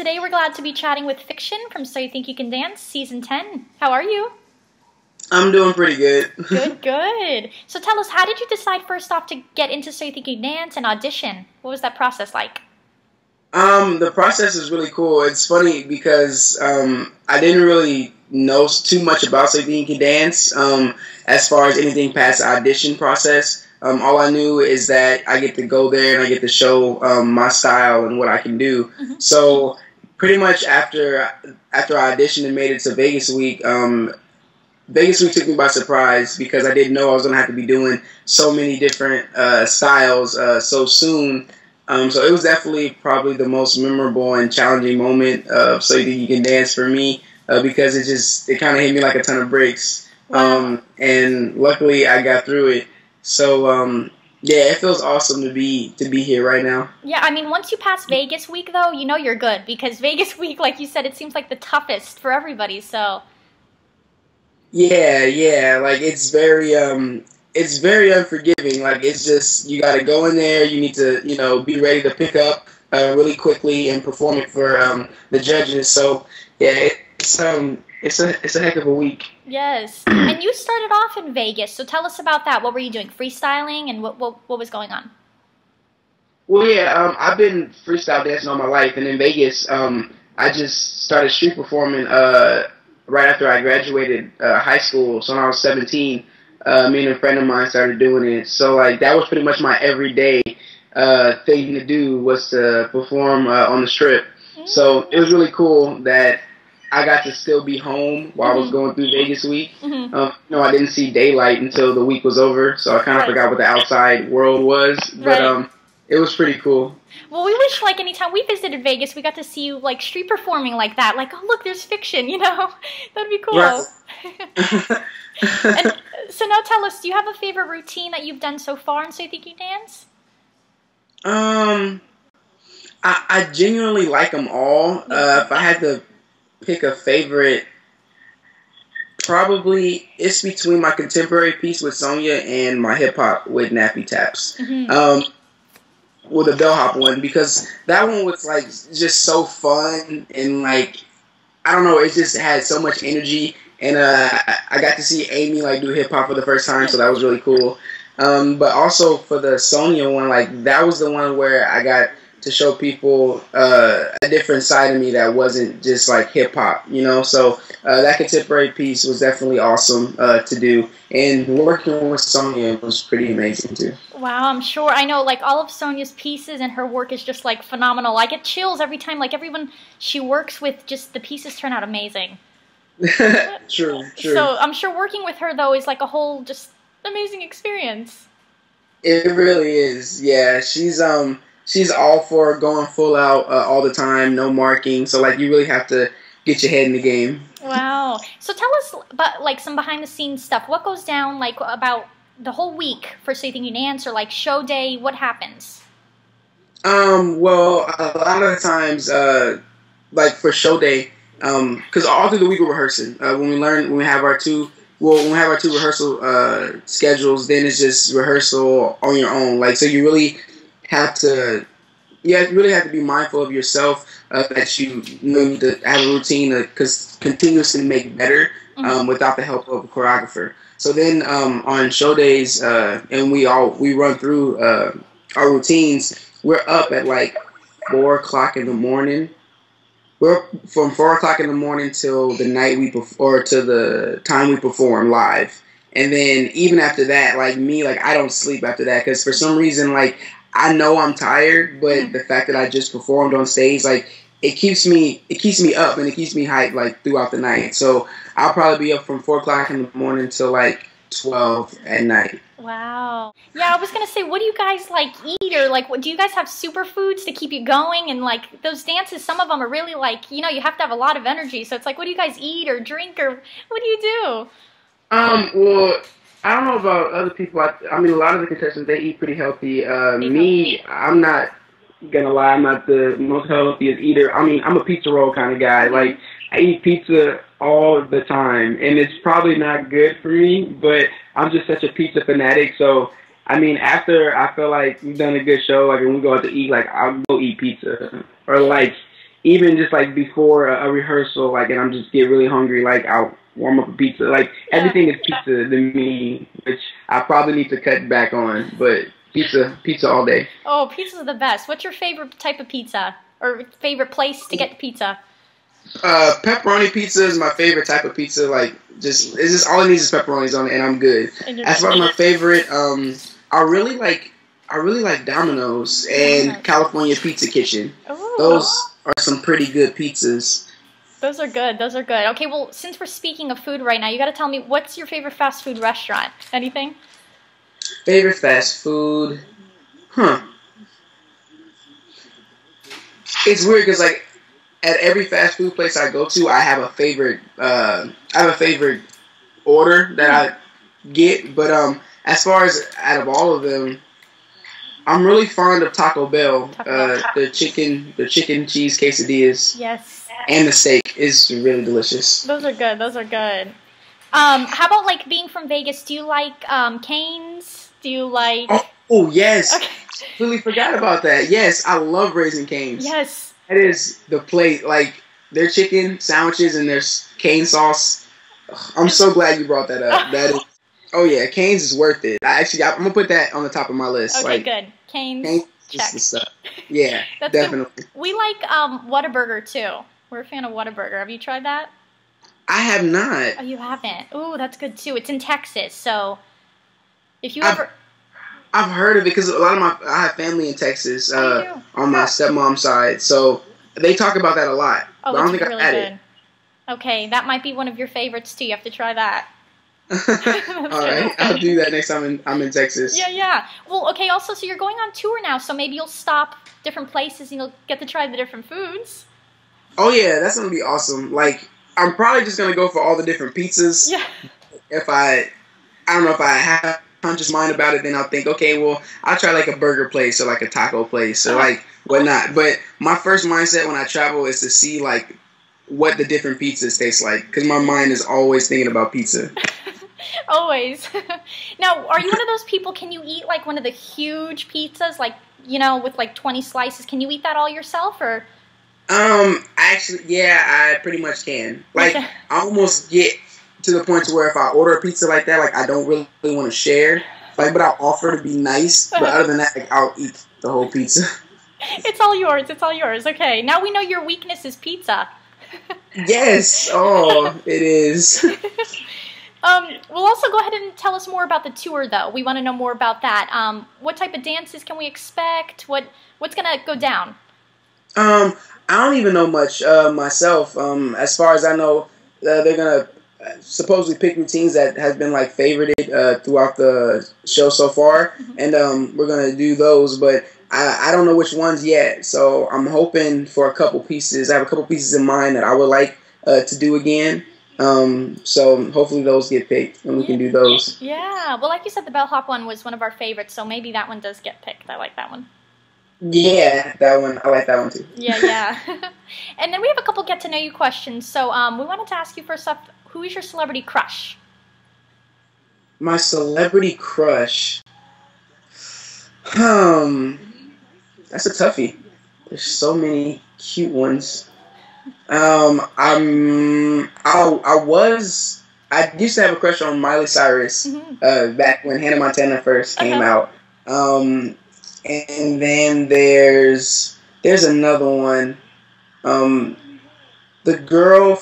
Today we're glad to be chatting with Fik-Shun from So You Think You Can Dance, Season 10. How are you? I'm doing pretty good. Good. So tell us, how did you decide first off to get into So You Think You Can Dance and audition? What was that process like? The process is really cool. It's funny because I didn't really know too much about So You Think You Can Dance as far as anything past the audition process. All I knew is that I get to go there and I get to show my style and what I can do. Mm-hmm. So pretty much after I auditioned and made it to Vegas Week, Vegas Week took me by surprise because I didn't know I was going to have to be doing so many different styles so soon. So it was definitely probably the most memorable and challenging moment of So You Think You Can Dance for me because it kind of hit me like a ton of bricks. And luckily I got through it. So, yeah, it feels awesome to be here right now. Yeah, I mean, once you pass Vegas Week, though, you know you're good. Because Vegas Week, like you said, it seems like the toughest for everybody, so. Yeah, like, it's very unforgiving. Like, it's just, you gotta go in there, you need to, you know, be ready to pick up really quickly and perform it for the judges. So, yeah, it's a heck of a week. Yes. And you started off in Vegas, so tell us about that. What were you doing? Freestyling, and what was going on? Well, yeah, I've been freestyle dancing all my life, and in Vegas, I just started street performing right after I graduated high school. So when I was 17, me and a friend of mine started doing it. So like that was pretty much my everyday thing to do, was to perform on the strip. Mm-hmm. So it was really cool that I got to still be home while mm-hmm. I was going through Vegas Week. Mm-hmm. No, I didn't see daylight until the week was over, so I kind of forgot what the outside world was. But it was pretty cool. Well, we wish, like, anytime we visited Vegas, we got to see you, like, street performing like that. Like, oh, look, there's Fik-Shun, you know? That'd be cool. Yes. And so now tell us, do you have a favorite routine that you've done so far in So You Think You Dance? I genuinely like them all. If I had to pick a favorite, probably it's between my contemporary piece with Sonya and my hip-hop with Nappy Taps. Mm-hmm. Well, the bellhop one, because that one was like just so fun, and like I don't know, it just had so much energy, and I got to see Amy like do hip-hop for the first time, so that was really cool. But also for the Sonya one, like that was the one where I got to show people a different side of me that wasn't just like hip hop, you know. So that contemporary piece was definitely awesome to do, and working with Sonya was pretty amazing too. Wow, I'm sure. I know, like all of Sonya's pieces and her work is just like phenomenal. I get chills every time. Like everyone she works with, just the pieces turn out amazing. True. So I'm sure working with her though is like a whole just amazing experience. It really is. Yeah, she's all for going full out all the time, no marking. So, like, you really have to get your head in the game. Wow. So tell us, about, like, some behind-the-scenes stuff. What goes down, like, about the whole week for So You Think You Dance, or, like, show day? What happens? Well, a lot of the times, like, for show day, because all through the week we're rehearsing. When we have our two rehearsal schedules, then it's just rehearsal on your own. Like, so you really have to be mindful of yourself, that you need to have a routine because continuously make better without the help of a choreographer. So then on show days, and we run through our routines. We're up at like 4 o'clock in the morning. We're from 4 o'clock in the morning till the night we perform, or to the time we perform live. And then even after that, like me, like I don't sleep after that because for some reason, like, I know I'm tired, but the fact that I just performed on stage, like, it keeps me up and it keeps me hyped, like, throughout the night. So I'll probably be up from 4 o'clock in the morning till, like, 12 at night. Wow. Yeah, I was going to say, what do you guys, like, eat? Or, like, do you guys have superfoods to keep you going? And, like, those dances, some of them are really, like, you know, you have to have a lot of energy. So it's like, what do you guys eat or drink or what do you do? Well, I don't know about other people. I mean, a lot of the contestants, they eat pretty healthy. Me, I'm not going to lie, I'm not the most healthiest eater. I mean, I'm a pizza roll kind of guy. Like, I eat pizza all the time, and it's probably not good for me, but I'm just such a pizza fanatic. So, I mean, after I feel like we've done a good show, like, when we go out to eat, like, I'll go eat pizza. Or, like, even just like before a rehearsal, like, and I'm just get really hungry, like I'll warm up a pizza. Like everything is pizza to me, which I probably need to cut back on, but pizza all day. Oh, pizza's the best. What's your favorite type of pizza or favorite place to get pizza? Pepperoni pizza is my favorite type of pizza. Like, just, it's just all it needs is pepperonis on it, and I'm good. That's probably my favorite. I really like Domino's and California Pizza Kitchen. Ooh. Those are some pretty good pizzas. Those are good. Those are good. Okay, well, since we're speaking of food right now, you got to tell me, what's your favorite fast food restaurant? Anything? Favorite fast food? Huh. It's weird because, like, at every fast food place I go to, I have a favorite order that I get. But as far as out of all of them, I'm really fond of Taco Bell. The chicken cheese quesadillas. Yes. And the steak is really delicious. Those are good. Those are good. How about, like, being from Vegas? Do you like Cane's? Do you like? Oh yes. Okay. Completely forgot about that. Yes, I love Raising Cane's. Yes. That is the plate, like their chicken sandwiches and their cane sauce. Ugh, I'm so glad you brought that up. That is, oh yeah, Cane's is worth it. I'm gonna put that on the top of my list. Okay, like, good. Cane's check. Is the stuff. Yeah, definitely. We like Whataburger too. We're a fan of Whataburger. Have you tried that? I have not. Oh, you haven't? Oh, that's good too. It's in Texas, so if you ever. I've heard of it because I have family in Texas on my stepmom's side, so they talk about that a lot. Oh, but I don't think I've had it. Okay, that might be one of your favorites too. You have to try that. All right, I'll do that next time I'm in Texas. Yeah, yeah. Well, okay. Also, so you're going on tour now, so maybe you'll stop different places and you'll get to try the different foods. Oh yeah, that's gonna be awesome. Like, I'm probably just gonna go for all the different pizzas. Yeah. If I don't know if I have. Conscious mind about it, then I'll think, okay, well, I'll try like a burger place or like a taco place or like whatnot. But my first mindset when I travel is to see like what the different pizzas taste like, because my mind is always thinking about pizza. Always. Now, are you one of those people, can you eat like one of the huge pizzas, like, you know, with like 20 slices? Can you eat that all yourself, or? Actually, yeah, I pretty much can. Like, I almost get to the point to where if I order a pizza like that, like, I don't really want to share, like, but I'll offer to be nice. But other than that, like, I'll eat the whole pizza. It's all yours. It's all yours. Okay, now we know your weakness is pizza. Yes. Oh, it is. Well, also go ahead and tell us more about the tour, though. We want to know more about that. What type of dances can we expect? What's gonna go down? I don't even know much myself. As far as I know, they're gonna supposedly pick routines that has been like favorited throughout the show so far, and we're gonna do those, but I don't know which ones yet, so I'm hoping for a couple pieces. I have a couple pieces in mind that I would like to do again, so hopefully those get picked and we can do those. Yeah, well, like you said, the bellhop one was one of our favorites, so maybe that one does get picked. I like that one. Yeah, that one. I like that one too. Yeah, yeah. And then we have a couple get to know you questions, so we wanted to ask you first up, who is your celebrity crush? My celebrity crush? That's a toughie. There's so many cute ones. I used to have a crush on Miley Cyrus back when Hannah Montana first came out. And then there's another one. The girl.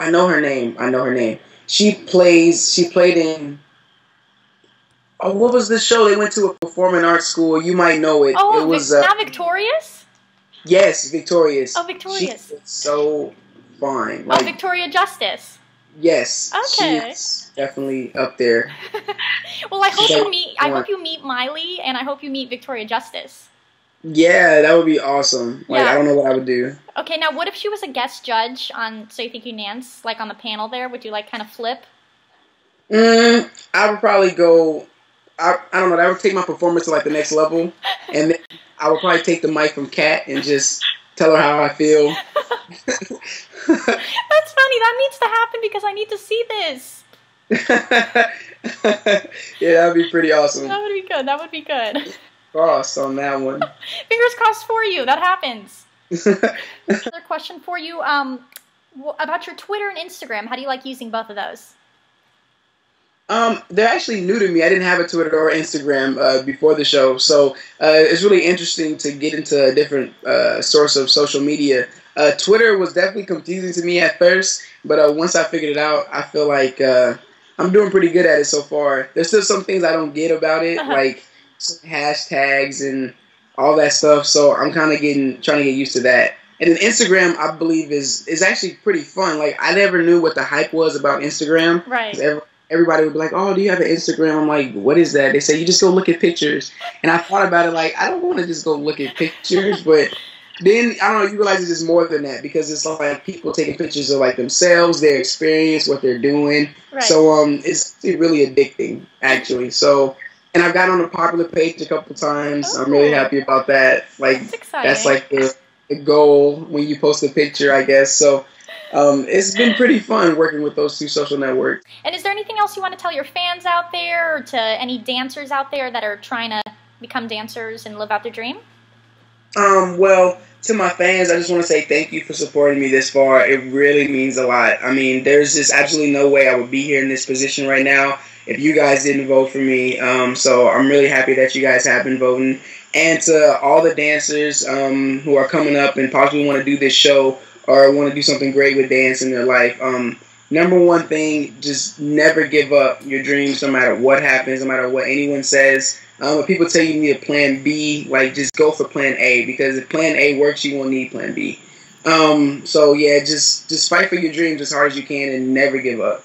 I know her name. I know her name. She played in, oh, what was the show? They went to a performing arts school. You might know it. Oh, it was not Victorious? Yes, Victorious. Oh, Victorious. She's so fine. Like, oh, Victoria Justice. Yes. Okay. She's definitely up there. Well, I hope you meet Miley, and I hope you meet Victoria Justice. Yeah, that would be awesome. Like, yeah. I don't know what I would do. Okay, now what if she was a guest judge on So You Think You Can Dance, like on the panel there? Would you like kind of flip? I would probably go, I don't know, that would take my performance to like the next level. And then I would probably take the mic from Kat and just tell her how I feel. That's funny. That needs to happen because I need to see this. Yeah, that would be pretty awesome. That would be good. That would be good. Cross on that one. Fingers crossed for you. That happens. Another question for you about your Twitter and Instagram. How do you like using both of those? They're actually new to me. I didn't have a Twitter or Instagram before the show, so it's really interesting to get into a different source of social media. Twitter was definitely confusing to me at first, but once I figured it out, I feel like I'm doing pretty good at it so far. There's still some things I don't get about it, like hashtags and all that stuff, so I'm kind of trying to get used to that. And then Instagram, I believe, is actually pretty fun. Like, I never knew what the hype was about Instagram. Right. Everybody would be like, oh, do you have an Instagram? I'm like, what is that? They say, you just go look at pictures. And I thought about it like, I don't want to just go look at pictures. But then, I don't know, you realize it's just more than that, because it's like people taking pictures of like themselves, their experience, what they're doing. Right. So it's really addicting, actually. So, and I've got on the popular page a couple times. Oh, I'm really happy about that. Like, that's like the goal when you post a picture, I guess. So. It's been pretty fun working with those two social networks. And is there anything else you want to tell your fans out there, or to any dancers out there that are trying to become dancers and live out their dream? Well, to my fans, I just want to say thank you for supporting me this far. It really means a lot. I mean, there's just absolutely no way I would be here in this position right now if you guys didn't vote for me. So I'm really happy that you guys have been voting. And to all the dancers who are coming up and possibly want to do this show, or want to do something great with dance in their life, number one thing, just never give up your dreams, no matter what happens, no matter what anyone says. If people tell you need a plan B, like, just go for plan A, because if plan A works, you won't need plan B. So yeah, just fight for your dreams as hard as you can and never give up.